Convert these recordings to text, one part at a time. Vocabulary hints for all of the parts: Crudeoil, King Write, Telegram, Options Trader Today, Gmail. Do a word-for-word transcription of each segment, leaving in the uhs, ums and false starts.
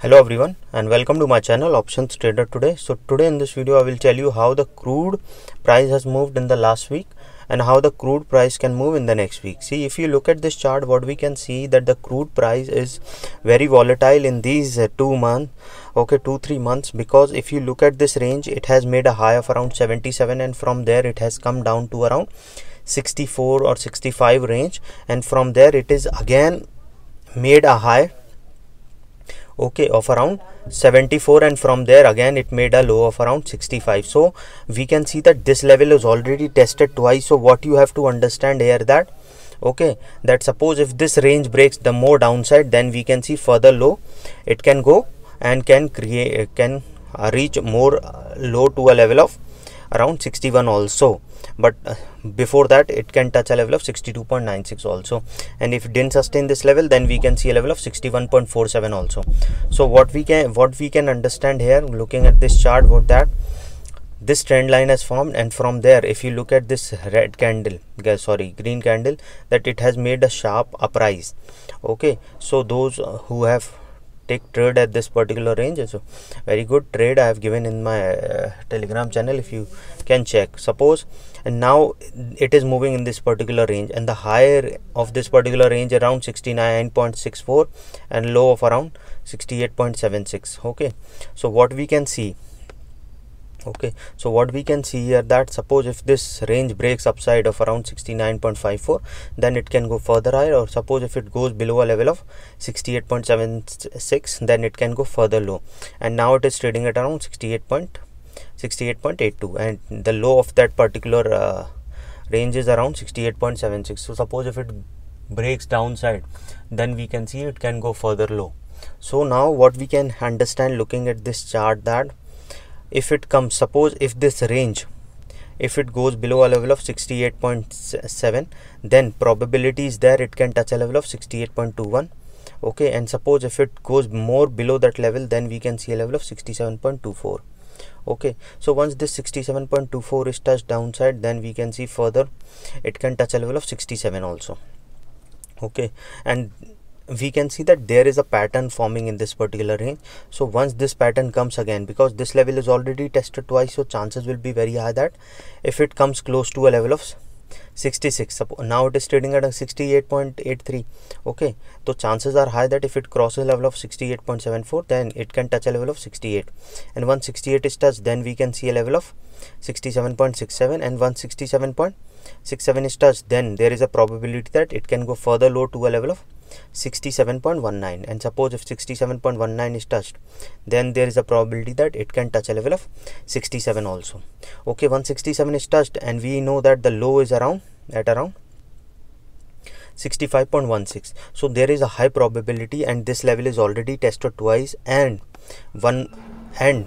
Hello everyone and welcome to my channel Options Trader Today. So today in this video I will tell you how the crude price has moved in the last week and how the crude price can move in the next week. See, if you look at this chart, what we can see that the crude price is very volatile in these two months, okay, two three months, because if you look at this range, it has made a high of around seventy-seven and from there it has come down to around sixty-four or sixty-five range, and from there it is again made a high, okay, of around seventy-four, and from there again it made a low of around sixty-five. So we can see that this level is already tested twice. So what you have to understand here that, okay, that suppose if this range breaks the more downside, then we can see further low it can go and can create can reach more low to a level of around sixty-one also, but before that it can touch a level of sixty-two point nine six also, and if it didn't sustain this level, then we can see a level of sixty-one point four seven also. So what we can what we can understand here, looking at this chart, what that this trend line has formed, and from there if you look at this red candle sorry green candle, that it has made a sharp uprise, okay. So those who have take trade at this particular range, so very good trade I have given in my uh, Telegram channel, if you can check. Suppose, and now it is moving in this particular range, and the higher of this particular range around sixty-nine point six four and low of around sixty-eight point seven six, okay. So what we can see, okay, so what we can see here that suppose if this range breaks upside of around sixty-nine point five four, then it can go further higher, or suppose if it goes below a level of sixty-eight point seven six, then it can go further low, and now it is trading at around sixty-eight point sixty-eight point eight two, and the low of that particular uh, range is around sixty-eight point seven six. So suppose if it breaks downside, then we can see it can go further low. So now what we can understand looking at this chart that if it comes, suppose if this range, if it goes below a level of sixty-eight point seven, then probability is there it can touch a level of sixty-eight point two one, okay, and suppose if it goes more below that level, then we can see a level of sixty-seven point two four, okay. So once this sixty-seven point two four is touched downside, then we can see further it can touch a level of sixty-seven also, okay, and we can see that there is a pattern forming in this particular range. So once this pattern comes again, because this level is already tested twice, so chances will be very high that if it comes close to a level of sixty-six, now it is trading at a sixty-eight point eight three, okay, so chances are high that if it crosses a level of sixty-eight point seven four, then it can touch a level of sixty-eight, and once sixty-eight is touched, then we can see a level of sixty-seven point six seven, and once sixty-seven point six seven is touched, then there is a probability that it can go further low to a level of sixty-seven point one nine, and suppose if sixty-seven point one nine is touched, then there is a probability that it can touch a level of sixty-seven also, okay. One sixty-seven is touched, and we know that the low is around at around sixty-five point one six, so there is a high probability, and this level is already tested twice, and one and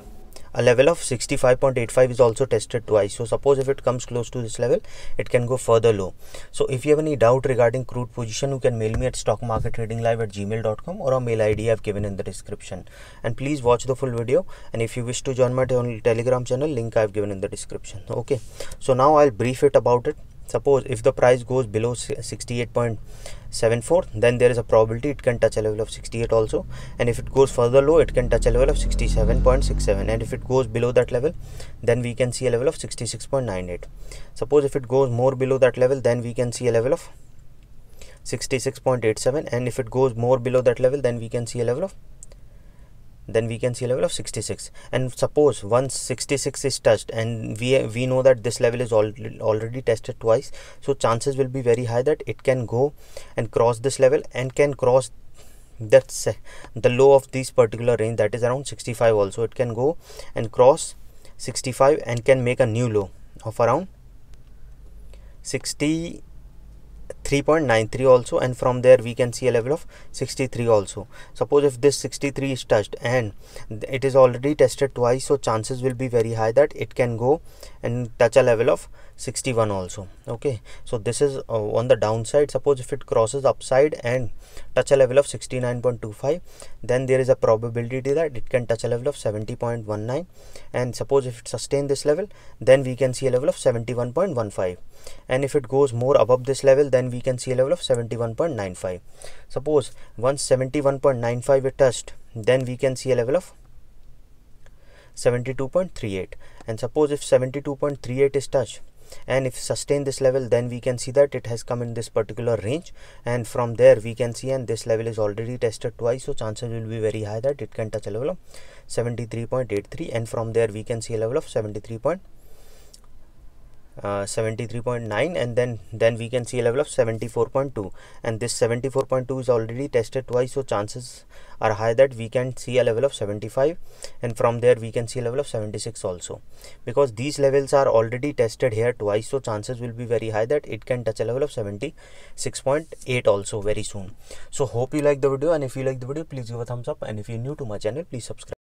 a level of sixty-five point eight five is also tested twice. So suppose if it comes close to this level, it can go further low. So if you have any doubt regarding crude position, you can mail me at stockmarkettradinglive at gmail dot com, or a mail I D I have given in the description. And please watch the full video. And if you wish to join my Telegram channel, link I have given in the description. Okay. So now I'll brief it about it. Suppose if the price goes below sixty-eight point seven four, then there is a probability it can touch a level of sixty-eight also, and if it goes further low, it can touch a level of sixty-seven point six seven, and if it goes below that level, then we can see a level of sixty-six point nine eight. Suppose if it goes more below that level, then we can see a level of sixty-six point eight seven, and if it goes more below that level, then we can see a level of then we can see a level of sixty-six, and suppose once sixty-six is touched, and we we know that this level is al already tested twice, so chances will be very high that it can go and cross this level, and can cross that's the low of this particular range, that is around sixty-five also. It can go and cross sixty-five and can make a new low of around sixty-three point nine three also, and from there we can see a level of sixty-three also. Suppose if this sixty-three is touched, and it is already tested twice, so chances will be very high that it can go and touch a level of sixty-one also, okay. So this is uh, on the downside. Suppose if it crosses upside and touch a level of sixty-nine point two five, then there is a probability that it can touch a level of seventy point one nine, and suppose if it sustains this level, then we can see a level of seventy-one point one five, and if it goes more above this level, then we can see a level of seventy-one point nine five. Suppose once seventy-one point nine five is touched, then we can see a level of seventy-two point three eight, and suppose if seventy-two point three eight is touched and if sustain this level, then we can see that it has come in this particular range, and from there we can see, and this level is already tested twice, so chances will be very high that it can touch a level of seventy-three point eight three, and from there we can see a level of seventy-three point nine, and then then we can see a level of seventy-four point two, and this seventy-four point two is already tested twice, so chances are high that we can see a level of seventy-five, and from there we can see a level of seventy-six also, because these levels are already tested here twice, so chances will be very high that it can touch a level of seventy-six point eight also very soon. So hope you like the video, and if you like the video please give a thumbs up, and if you're new to my channel please subscribe.